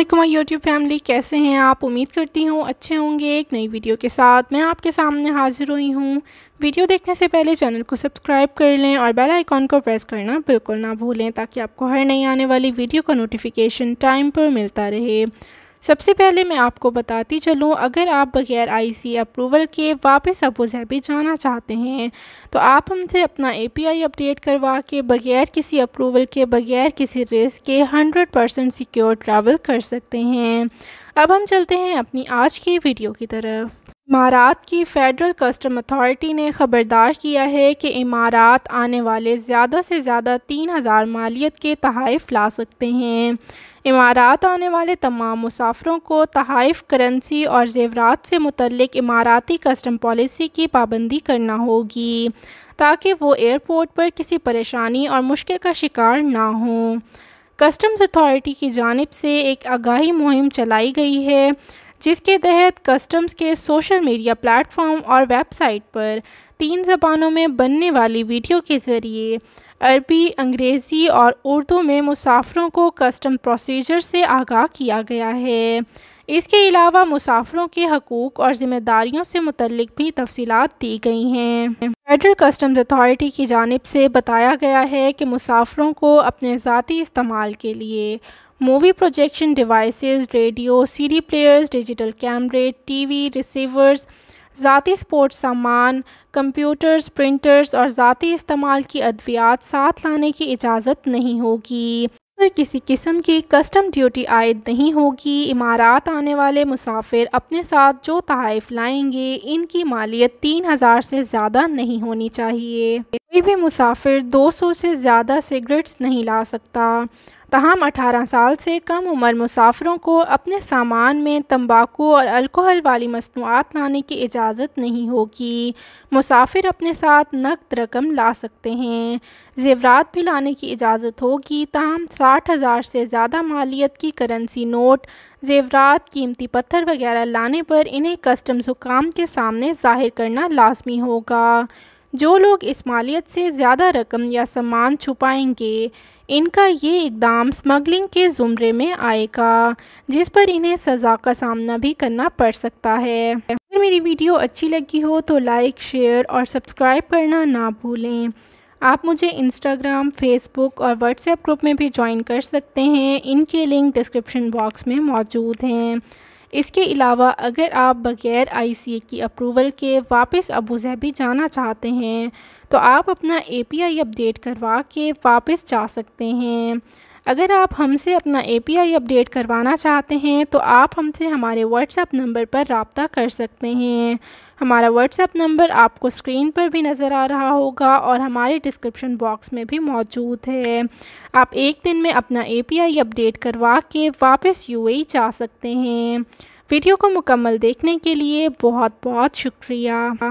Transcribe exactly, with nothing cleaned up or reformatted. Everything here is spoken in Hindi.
वालेकुम यूट्यूब फैमिली, कैसे हैं आप? उम्मीद करती हूँ अच्छे होंगे। एक नई वीडियो के साथ मैं आपके सामने हाजिर हुई हूँ। वीडियो देखने से पहले चैनल को सब्सक्राइब कर लें और बेल आइकॉन को प्रेस करना बिल्कुल ना भूलें ताकि आपको हर नई आने वाली वीडियो का नोटिफिकेशन टाइम पर मिलता रहे। सबसे पहले मैं आपको बताती चलूँ, अगर आप बग़ैर आईसीए अप्रूवल के वापस अबू धाबी जाना चाहते हैं तो आप हमसे अपना एपीआई अपडेट करवा के बग़ैर किसी अप्रूवल के, बग़ैर किसी रिस्क के हंड्रेड परसेंट सिक्योर ट्रैवल कर सकते हैं। अब हम चलते हैं अपनी आज की वीडियो की तरफ। इमारात की फेडरल कस्टम अथार्टी ने ख़बरदार किया है कि इमारात आने वाले ज़्यादा से ज़्यादा तीन हज़ार मालियत के तहाइफ ला सकते हैं। इमारात आने वाले तमाम मुसाफरों को तहाइफ, करेंसी और ज़ेवरात से मुतल्लिक इमाराती कस्टम पॉलिसी की पाबंदी करना होगी ताकि वो एयरपोर्ट पर किसी परेशानी और मुश्किल का शिकार ना हों। कस्टम्स अथॉरिटी की जानिब से एक आगाही मुहिम चलाई गई है जिसके तहत कस्टम्स के सोशल मीडिया प्लेटफॉर्म और वेबसाइट पर तीन ज़बानों में बनने वाली वीडियो के ज़रिए अरबी, अंग्रेज़ी और उर्दू में मुसाफरों को कस्टम प्रोसीजर से आगाह किया गया है। इसके अलावा मुसाफरों के हकूक़ और ज़िम्मेदारियों से मुतल्लिक भी तफसीलात दी गई हैं। फेडरल कस्टम्स अथॉरिटी की जानिब से बताया गया है कि मुसाफरों को अपने ज़ाती इस्तेमाल के लिए movie projection devices, radio, CD players, digital कैमरे, टीवी रिसीवर्स, ज़ाती स्पोर्ट्स सामान, कंप्यूटर्स, प्रिंटर्स और ज़ाती इस्तेमाल की अद्वियात साथ लाने की इजाज़त नहीं होगी। पर किसी किस्म की कस्टम ड्यूटी आयद नहीं होगी। इमारात आने वाले मुसाफिर अपने साथ जो तहाइफ लाएंगे इनकी मालियत तीन हज़ार से ज़्यादा नहीं होनी चाहिए। कोई भी मुसाफिर दो सौ से ज़्यादा सिगरेट्स नहीं ला सकता। तहम अठारह साल से कम उम्र मुसाफरों को अपने सामान में तंबाकू और अल्कोहल वाली मसनूआत लाने की इजाज़त नहीं होगी। मुसाफिर अपने साथ नकद रकम ला सकते हैं। ज़ेवरात भी लाने की इजाज़त होगी। तहम साठ हज़ार से ज़्यादा मालियत की करेंसी, नोट, ज़ेवरात, कीमती पत्थर वगैरह लाने पर इन्हें कस्टम्स हुकाम के सामने ज़ाहिर करना लाजमी होगा। जो लोग इस मालियत से ज़्यादा रकम या सामान छुपाएंगे इनका ये इक़दाम स्मगलिंग के ज़ुमरे में आएगा जिस पर इन्हें सज़ा का सामना भी करना पड़ सकता है। अगर मेरी वीडियो अच्छी लगी हो तो लाइक, शेयर और सब्सक्राइब करना ना भूलें। आप मुझे इंस्टाग्राम, फेसबुक और व्हाट्सएप ग्रुप में भी ज्वाइन कर सकते हैं। इनके लिंक डिस्क्रिप्शन बॉक्स में मौजूद हैं। इसके अलावा अगर आप बग़ैर आईसीए की अप्रूवल के वापस अबू धाबी जाना चाहते हैं तो आप अपना एपीआई अपडेट करवा के वापस जा सकते हैं। अगर आप हमसे अपना एपीआई अपडेट करवाना चाहते हैं तो आप हमसे हमारे व्हाट्सएप नंबर पर रब्ता कर सकते हैं। हमारा व्हाट्सएप नंबर आपको स्क्रीन पर भी नज़र आ रहा होगा और हमारे डिस्क्रिप्शन बॉक्स में भी मौजूद है। आप एक दिन में अपना एपीआई अपडेट करवा के वापस यूएई जा सकते हैं। वीडियो को मुकम्मल देखने के लिए बहुत बहुत शुक्रिया।